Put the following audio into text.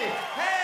Hey! Hey!